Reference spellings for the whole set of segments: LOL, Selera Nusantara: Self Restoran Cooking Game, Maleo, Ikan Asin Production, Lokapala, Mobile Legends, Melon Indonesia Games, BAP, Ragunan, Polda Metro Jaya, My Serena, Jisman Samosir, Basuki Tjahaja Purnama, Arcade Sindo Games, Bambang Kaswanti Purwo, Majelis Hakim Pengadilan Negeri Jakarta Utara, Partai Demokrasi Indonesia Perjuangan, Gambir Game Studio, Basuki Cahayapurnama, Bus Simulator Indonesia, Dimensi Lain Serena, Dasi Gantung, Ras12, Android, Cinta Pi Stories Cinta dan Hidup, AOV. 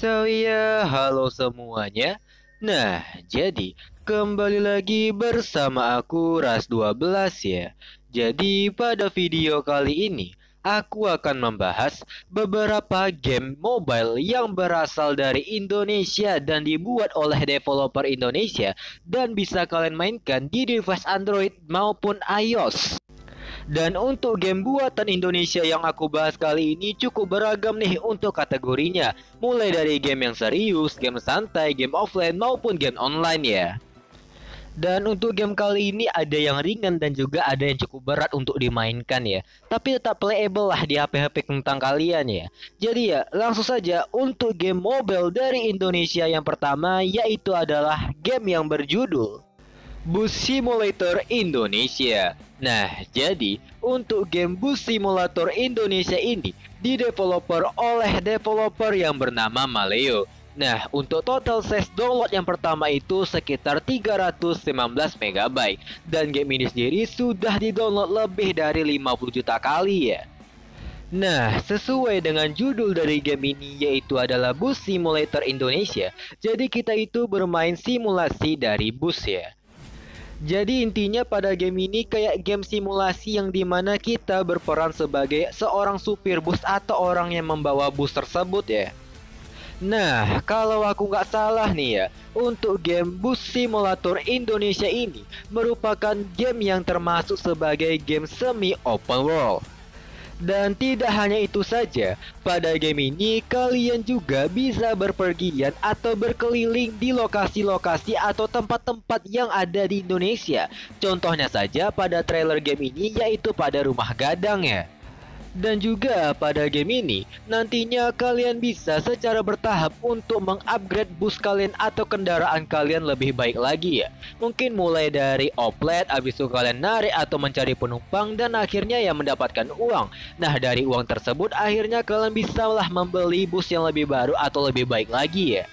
So ya, halo semuanya. Nah, jadi kembali lagi bersama aku Ras12 ya. Jadi pada video kali ini aku akan membahas beberapa game mobile yang berasal dari Indonesia dan dibuat oleh developer Indonesia dan bisa kalian mainkan di device Android maupun iOS. Dan untuk game buatan Indonesia yang aku bahas kali ini cukup beragam nih untuk kategorinya, mulai dari game yang serius, game santai, game offline maupun game online ya. Dan untuk game kali ini ada yang ringan dan juga ada yang cukup berat untuk dimainkan ya, tapi tetap playable lah di HP-HP kentang kalian ya. Jadi ya, langsung saja untuk game mobile dari Indonesia yang pertama yaitu adalah game yang berjudul Bus Simulator Indonesia. Nah, jadi untuk game Bus Simulator Indonesia ini dideveloper oleh developer yang bernama Maleo. Nah, untuk total size download yang pertama itu sekitar 319 MB. Dan game ini sendiri sudah didownload lebih dari 50 juta kali ya. Nah, sesuai dengan judul dari game ini yaitu adalah Bus Simulator Indonesia. Jadi kita itu bermain simulasi dari bus ya. Jadi intinya pada game ini kayak game simulasi yang dimana kita berperan sebagai seorang supir bus atau orang yang membawa bus tersebut ya. Nah, kalau aku nggak salah nih ya, untuk game Bus Simulator Indonesia ini merupakan game yang termasuk sebagai game semi open world. Dan tidak hanya itu saja, pada game ini kalian juga bisa berpergian atau berkeliling di lokasi-lokasi atau tempat-tempat yang ada di Indonesia. Contohnya saja pada trailer game ini yaitu pada rumah gadang ya. Dan juga pada game ini nantinya kalian bisa secara bertahap untuk mengupgrade bus kalian atau kendaraan kalian lebih baik lagi ya. Mungkin mulai dari oplet, habis itu kalian narik atau mencari penumpang dan akhirnya ya mendapatkan uang. Nah, dari uang tersebut akhirnya kalian bisalah membeli bus yang lebih baru atau lebih baik lagi ya.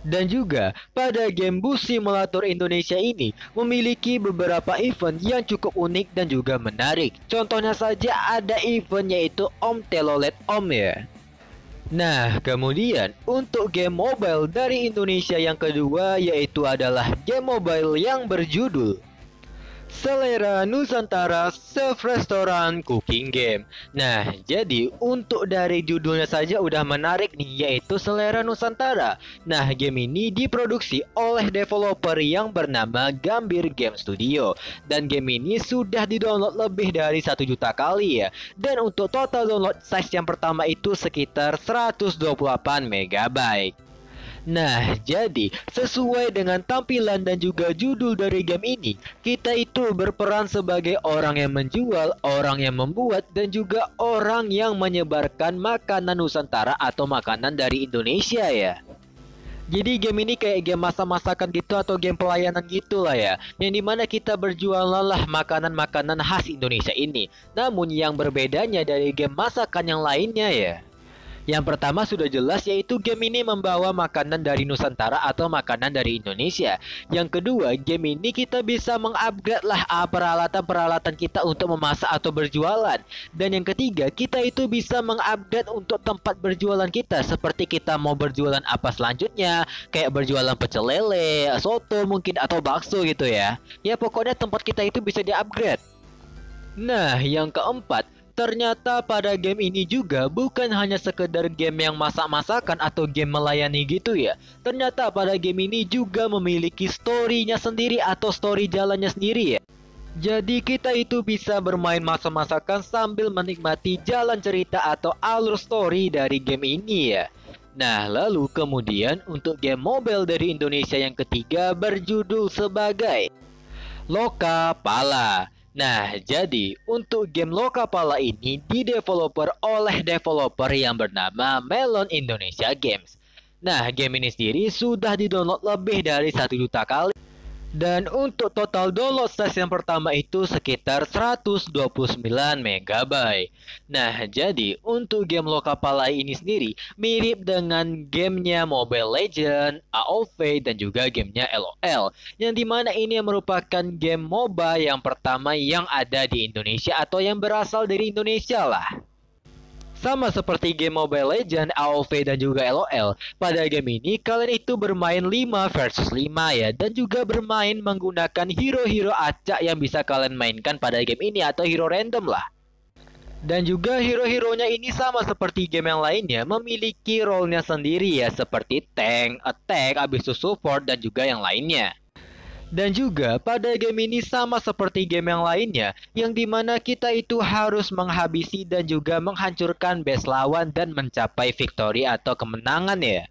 Dan juga pada game Bus Simulator Indonesia ini memiliki beberapa event yang cukup unik dan juga menarik. Contohnya saja ada event yaitu Om Telolet Om ya. Nah, kemudian untuk game mobile dari Indonesia yang kedua yaitu adalah game mobile yang berjudul Selera Nusantara Self Restoran Cooking Game. Nah, jadi untuk dari judulnya saja udah menarik nih, yaitu Selera Nusantara. Nah, game ini diproduksi oleh developer yang bernama Gambir Game Studio. Dan game ini sudah didownload lebih dari 1 juta kali ya. Dan untuk total download size yang pertama itu sekitar 128 MB. Nah, jadi sesuai dengan tampilan dan juga judul dari game ini, kita itu berperan sebagai orang yang menjual, orang yang membuat, dan juga orang yang menyebarkan makanan Nusantara atau makanan dari Indonesia ya. Jadi game ini kayak game masak-masakan gitu atau game pelayanan gitu lah ya, yang dimana kita berjualan lah makanan-makanan khas Indonesia ini. Namun yang berbedanya dari game masakan yang lainnya ya, yang pertama sudah jelas yaitu game ini membawa makanan dari Nusantara atau makanan dari Indonesia. Yang kedua, game ini kita bisa mengupgrade lah peralatan-peralatan kita untuk memasak atau berjualan. Dan yang ketiga, kita itu bisa mengupgrade untuk tempat berjualan kita, seperti kita mau berjualan apa selanjutnya, kayak berjualan pecel lele, soto mungkin atau bakso gitu ya. Ya pokoknya tempat kita itu bisa diupgrade. Nah, yang keempat, ternyata pada game ini juga bukan hanya sekedar game yang masak-masakan atau game melayani gitu ya. Ternyata pada game ini juga memiliki story-nya sendiri atau story jalannya sendiri ya. Jadi kita itu bisa bermain masak-masakan sambil menikmati jalan cerita atau alur story dari game ini ya. Nah, lalu kemudian untuk game mobile dari Indonesia yang ketiga berjudul sebagai Lokapala. Nah, jadi untuk game Lokapala ini dideveloper oleh developer yang bernama Melon Indonesia Games. Nah, game ini sendiri sudah didownload lebih dari 1 juta kali. Dan untuk total download size yang pertama itu sekitar 129 MB. Nah, jadi untuk game Lokapala ini sendiri mirip dengan gamenya Mobile Legends, AOV, dan juga gamenya LOL. Yang dimana ini merupakan game MOBA yang pertama yang ada di Indonesia atau yang berasal dari Indonesia lah. Sama seperti game Mobile Legends, AOV, dan juga LOL, pada game ini kalian itu bermain 5 versus 5 ya, dan juga bermain menggunakan hero-hero acak yang bisa kalian mainkan pada game ini atau hero random lah. Dan juga hero-heronya ini sama seperti game yang lainnya memiliki role-nya sendiri ya, seperti tank, attack, abis itu support, dan juga yang lainnya. Dan juga pada game ini sama seperti game yang lainnya, yang dimana kita itu harus menghabisi dan juga menghancurkan base lawan dan mencapai victory atau kemenangan ya.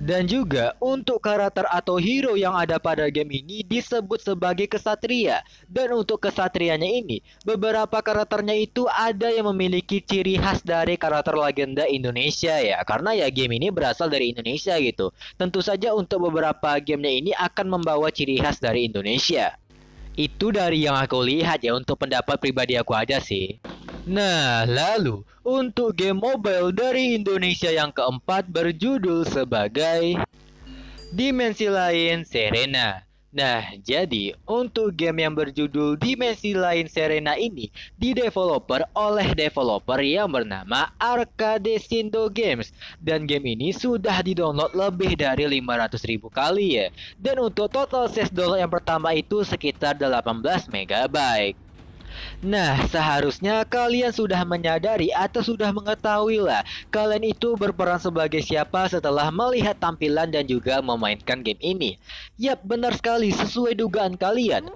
Dan juga untuk karakter atau hero yang ada pada game ini disebut sebagai kesatria. Dan untuk kesatrianya ini, beberapa karakternya itu ada yang memiliki ciri khas dari karakter legenda Indonesia ya. Karena ya game ini berasal dari Indonesia gitu. Tentu saja untuk beberapa gamenya ini akan membawa ciri khas dari Indonesia. Itu dari yang aku lihat ya, untuk pendapat pribadi aku aja sih. Nah, lalu untuk game mobile dari Indonesia yang keempat berjudul sebagai Dimensi Lain Serena. Nah, jadi untuk game yang berjudul Dimensi Lain Serena ini dideveloper oleh developer yang bernama Arcade Sindo Games. Dan game ini sudah didownload lebih dari 500.000 kali ya. Dan untuk total size download yang pertama itu sekitar 18 MB. Nah, seharusnya kalian sudah menyadari atau sudah mengetahui lah kalian itu berperan sebagai siapa setelah melihat tampilan dan juga memainkan game ini. Yap, benar sekali, sesuai dugaan kalian.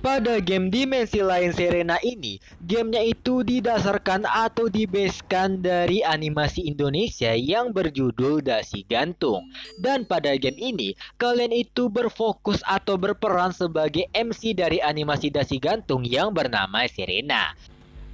Pada game Dimensi Lain Serena ini, gamenya itu didasarkan atau dibasiskan dari animasi Indonesia yang berjudul Dasi Gantung. Dan pada game ini, kalian itu berfokus atau berperan sebagai MC dari animasi Dasi Gantung yang bernama My Serena.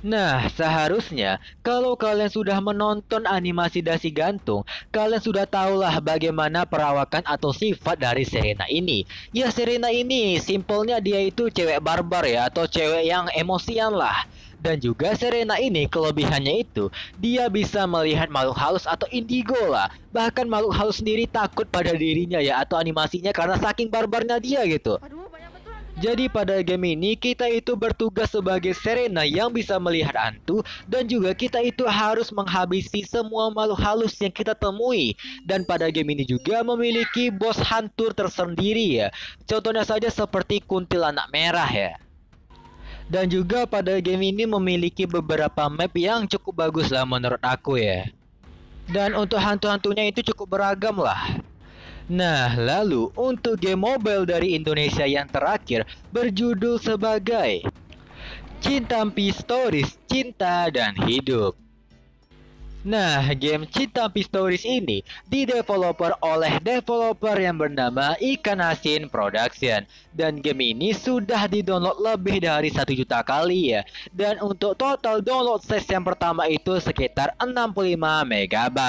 Nah, seharusnya kalau kalian sudah menonton animasi Dasi Gantung, kalian sudah tahulah bagaimana perawakan atau sifat dari Serena ini. Ya, Serena ini simpelnya dia itu cewek barbar ya, atau cewek yang emosian lah. Dan juga Serena ini kelebihannya itu dia bisa melihat makhluk halus atau indigo lah. Bahkan makhluk halus sendiri takut pada dirinya ya, atau animasinya, karena saking barbarnya dia gitu. Jadi pada game ini kita itu bertugas sebagai Serena yang bisa melihat hantu, dan juga kita itu harus menghabisi semua makhluk halus yang kita temui. Dan pada game ini juga memiliki bos hantu tersendiri ya. Contohnya saja seperti kuntilanak merah ya. Dan juga pada game ini memiliki beberapa map yang cukup bagus lah menurut aku ya. Dan untuk hantu-hantunya itu cukup beragam lah. Nah, lalu untuk game mobile dari Indonesia yang terakhir berjudul sebagai Cinta Pi Stories Cinta dan Hidup. Nah, game Cinta Pi Stories ini dideveloper oleh developer yang bernama Ikan Asin Production. Dan game ini sudah didownload lebih dari 1 juta kali ya. Dan untuk total download size yang pertama itu sekitar 65 MB.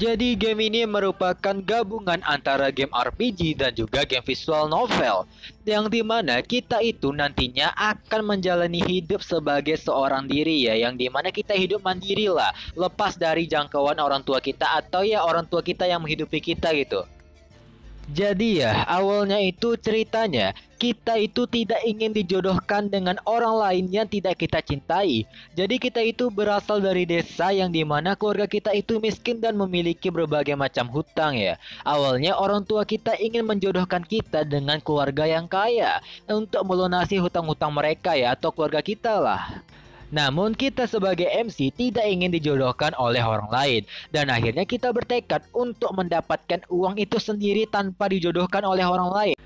Jadi game ini merupakan gabungan antara game RPG dan juga game visual novel, yang dimana kita itu nantinya akan menjalani hidup sebagai seorang diri ya, yang dimana kita hidup mandiri lah, lepas dari jangkauan orang tua kita atau ya orang tua kita yang menghidupi kita gitu. Jadi ya, awalnya itu ceritanya kita itu tidak ingin dijodohkan dengan orang lain yang tidak kita cintai. Jadi kita itu berasal dari desa yang dimana keluarga kita itu miskin dan memiliki berbagai macam hutang ya. Awalnya orang tua kita ingin menjodohkan kita dengan keluarga yang kaya untuk melunasi hutang-hutang mereka ya, atau keluarga kita lah. Namun kita sebagai MC tidak ingin dijodohkan oleh orang lain. Dan akhirnya kita bertekad untuk mendapatkan uang itu sendiri tanpa dijodohkan oleh orang lain.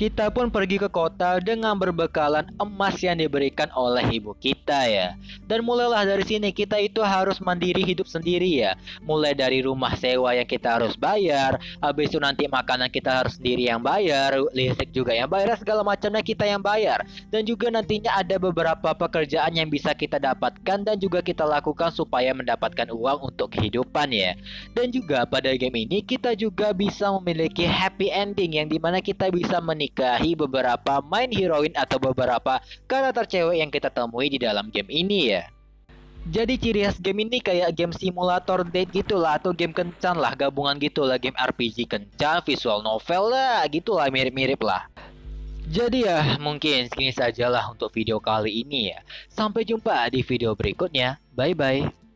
Kita pun pergi ke kota dengan berbekalan emas yang diberikan oleh ibu kita ya. Dan mulailah dari sini kita itu harus mandiri hidup sendiri ya. Mulai dari rumah sewa yang kita harus bayar, habis itu nanti makanan kita harus sendiri yang bayar, listrik juga yang bayar, segala macamnya kita yang bayar. Dan juga nantinya ada beberapa pekerjaan yang bisa kita dapatkan dan juga kita lakukan supaya mendapatkan uang untuk kehidupan ya. Dan juga pada game ini kita juga bisa memiliki happy ending, yang dimana kita bisa menikmati beberapa main heroin atau beberapa karakter cewek yang kita temui di dalam game ini ya. Jadi ciri khas game ini kayak game simulator date gitulah, atau game kencan lah, gabungan gitulah, game RPG kencan, visual novel lah, gitulah, mirip-mirip lah. Jadi ya mungkin segini sajalah untuk video kali ini ya. Sampai jumpa di video berikutnya. Bye bye.